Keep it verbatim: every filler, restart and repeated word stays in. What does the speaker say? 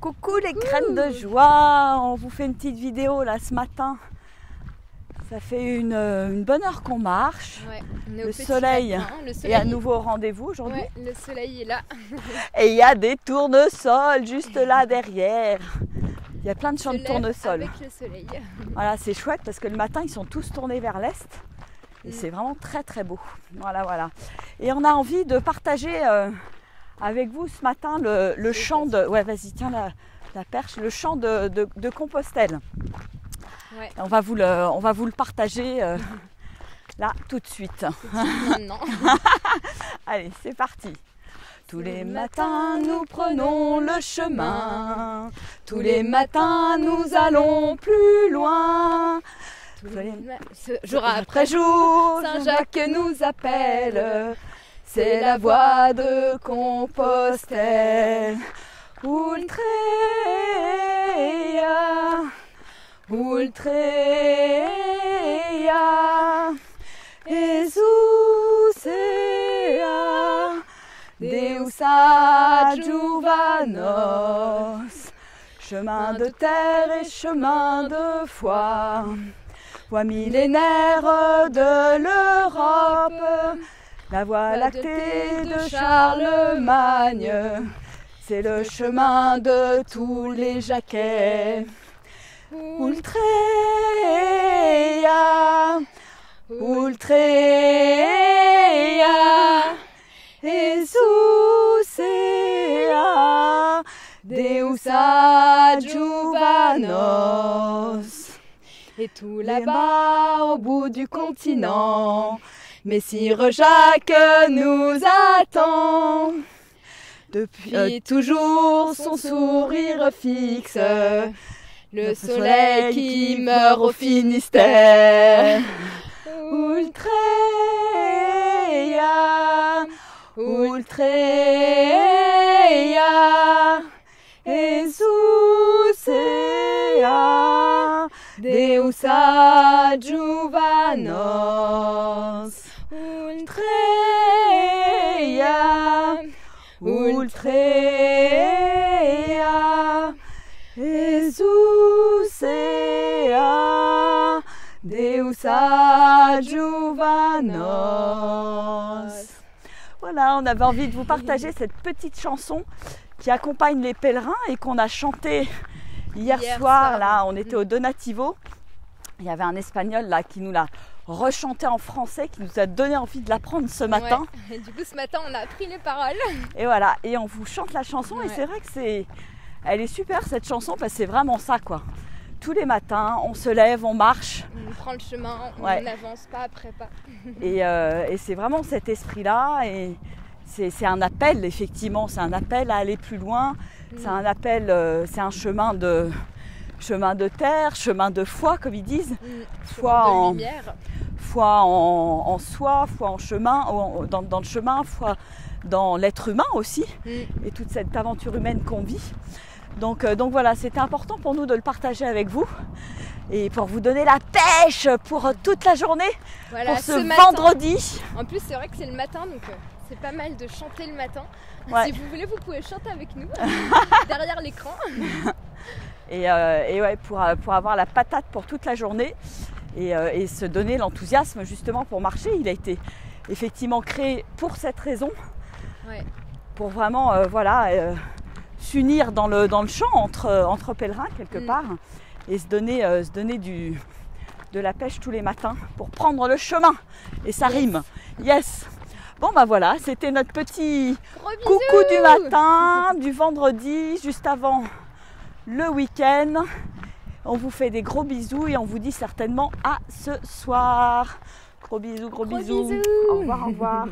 Coucou les crânes de joie, on vous fait une petite vidéo là ce matin. Ça fait une, une bonne heure qu'on marche. Ouais, on est au le, petit soleil matin, le soleil est à nouveau au rendez-vous aujourd'hui. Ouais, le soleil est là. Et il y a des tournesols juste là derrière. Il y a plein de champs de tournesols. Avec le soleil. Voilà, c'est chouette parce que le matin ils sont tous tournés vers l'est. Et mm. c'est vraiment très très beau. Voilà, voilà. Et on a envie de partager euh, avec vous ce matin le, le champ de... Ouais, vas-y, tiens la, la perche. Le champ de, de, de Compostelle. Ouais. On va vous le, on va vous le partager euh, là tout de suite. Maintenant. Allez, c'est parti. Tous les matins, nous prenons le chemin. Tous les matins, nous allons plus loin. Tous les... Jour après jour, Saint-Jacques nous appelle. C'est la voie de Compostelle. Ultreia, Ultreia, Jesusea, Deus adiuva nos. Chemin de terre et chemin de foi, voie millénaire de l'Europe. La voie lactée de Charlemagne, c'est le chemin de tous les Jacquets. Ultreia, Ultreia, Jesusea, Deus adiuva nos. Et tout là-bas, au bout du continent, Messire Jacques nous attend. Depuis euh, toujours son sourire fixe, le soleil qui meurt au Finistère. Ultreia, Ultreia, Jesusea, Deus adiuva nos. Ultreia, Ultreia, Jesusea, Deus adiuva nos. Voilà, on avait envie de vous partager cette petite chanson qui accompagne les pèlerins et qu'on a chantée hier, hier soir. Ça. Là, on était au Donativo. Il y avait un Espagnol là qui nous l'a rechanté en français, qui nous a donné envie de l'apprendre ce matin. Ouais. Et du coup, ce matin, on a appris les paroles. Et voilà, et on vous chante la chanson. Ouais. Et c'est vrai que c'est, elle est super cette chanson parce que c'est vraiment ça, quoi. Tous les matins, on se lève, on marche. On prend le chemin, on ouais. n'avance pas après pas. Et, euh, et c'est vraiment cet esprit-là. Et c'est un appel, effectivement. C'est un appel à aller plus loin. Mmh. C'est un appel, euh, c'est un chemin de... chemin de terre, chemin de foi, comme ils disent. Mmh, foi, en, foi en, en soi, foi en chemin, en, dans, dans le chemin, foi dans l'être humain aussi, mmh. et toute cette aventure humaine qu'on vit. Donc, euh, donc voilà, c'était important pour nous de le partager avec vous et pour vous donner la pêche pour toute la journée, voilà, pour ce, ce matin, vendredi. En plus, c'est vrai que c'est le matin, donc euh, c'est pas mal de chanter le matin. Ouais. Si vous voulez, vous pouvez chanter avec nous, derrière l'écran. Et, euh, et ouais, pour, pour avoir la patate pour toute la journée et, euh, et se donner l'enthousiasme justement pour marcher. Il a été effectivement créé pour cette raison, ouais. pour vraiment euh, voilà, euh, s'unir dans le, dans le champ entre, entre pèlerins quelque mm. part et se donner, euh, se donner du, de la pêche tous les matins pour prendre le chemin. Et ça yes. rime. Yes. Bon ben bah voilà, c'était notre petit coucou du matin, du vendredi, juste avant le week-end. On vous fait des gros bisous et on vous dit certainement à ce soir. Gros bisous, gros, gros bisous. bisous. Au revoir, au revoir.